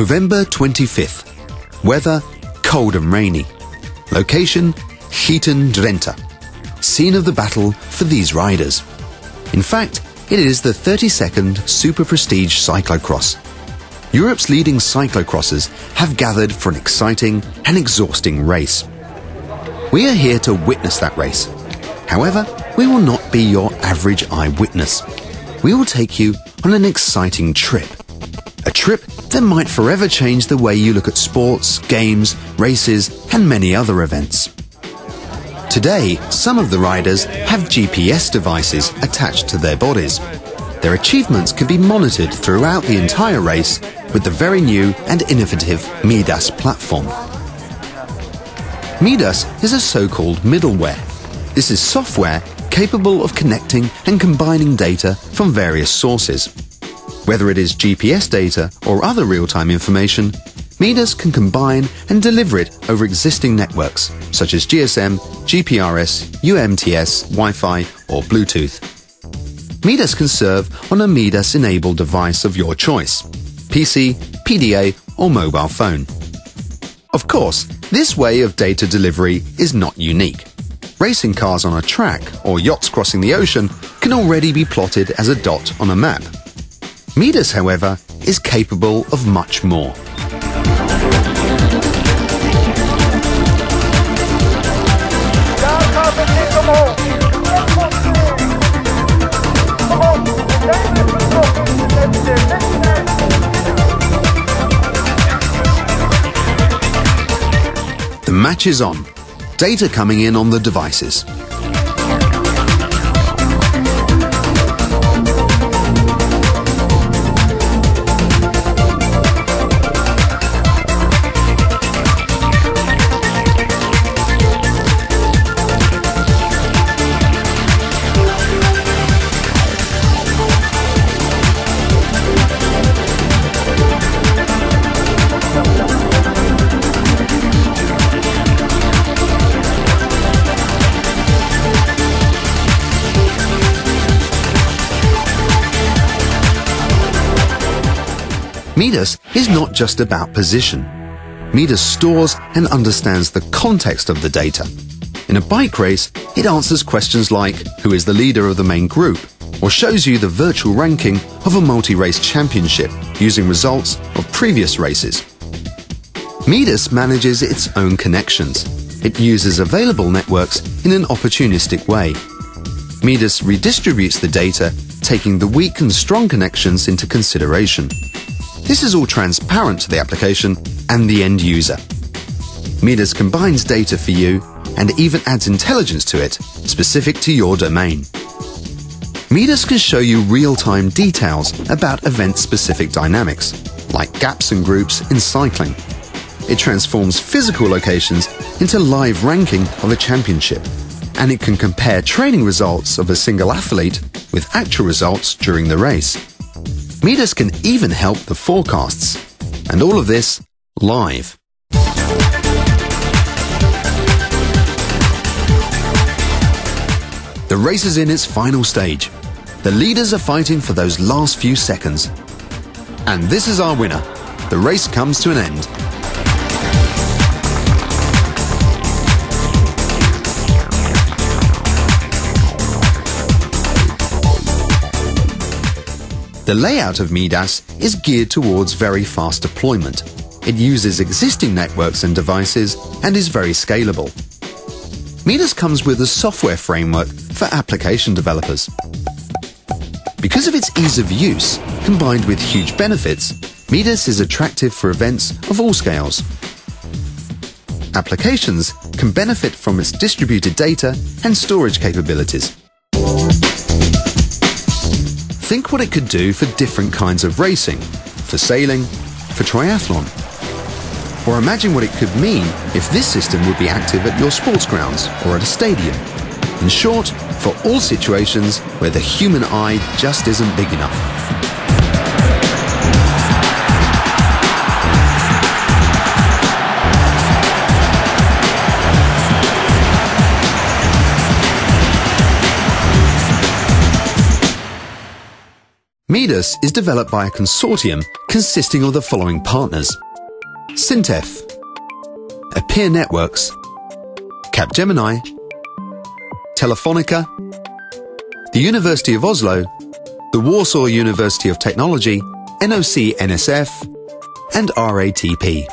November 25th. Weather, cold and rainy. Location, Gieten, Drenta. Scene of the battle for these riders. In fact, it is the 32nd Super Prestige Cyclocross. Europe's leading cyclocrossers have gathered for an exciting and exhausting race. We are here to witness that race. However, we will not be your average eyewitness. We will take you on an exciting trip. A trip that might forever change the way you look at sports, games, races, and many other events. Today, some of the riders have GPS devices attached to their bodies. Their achievements can be monitored throughout the entire race with the very new and innovative MIDAS platform. MIDAS is a so-called middleware. This is software capable of connecting and combining data from various sources. Whether it is GPS data or other real-time information, MIDAS can combine and deliver it over existing networks, such as GSM, GPRS, UMTS, Wi-Fi or Bluetooth. MIDAS can serve on a MIDAS-enabled device of your choice, PC, PDA or mobile phone. Of course, this way of data delivery is not unique. Racing cars on a track or yachts crossing the ocean can already be plotted as a dot on a map. MIDAS, however, is capable of much more. The match is on. Data coming in on the devices. MIDAS is not just about position. MIDAS stores and understands the context of the data. In a bike race, it answers questions like who is the leader of the main group, or shows you the virtual ranking of a multi-race championship using results of previous races. MIDAS manages its own connections. It uses available networks in an opportunistic way. MIDAS redistributes the data, taking the weak and strong connections into consideration. This is all transparent to the application and the end user. MIDAS combines data for you and even adds intelligence to it, specific to your domain. MIDAS can show you real-time details about event-specific dynamics, like gaps and groups in cycling. It transforms physical locations into live ranking of a championship, and it can compare training results of a single athlete with actual results during the race. MIDAS can even help the forecasts, and all of this live. The race is in its final stage. The leaders are fighting for those last few seconds. And this is our winner. The race comes to an end. The layout of MIDAS is geared towards very fast deployment. It uses existing networks and devices and is very scalable. MIDAS comes with a software framework for application developers. Because of its ease of use, combined with huge benefits, MIDAS is attractive for events of all scales. Applications can benefit from its distributed data and storage capabilities. Think what it could do for different kinds of racing, for sailing, for triathlon. Or imagine what it could mean if this system would be active at your sports grounds or at a stadium. In short, for all situations where the human eye just isn't big enough. MIDAS is developed by a consortium consisting of the following partners: Sintef, Appear Networks, Capgemini, Telefonica, the University of Oslo, the Warsaw University of Technology, NOC-NSF, and RATP.